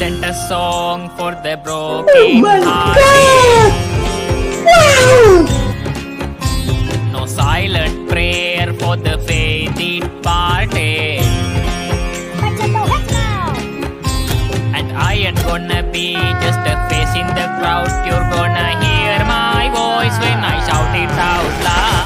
sent a song for the broken hearted. Wow. No silent prayer for the faith departed. And I am gonna be just a face in the crowd. You're gonna hear my voice when I shout it out loud.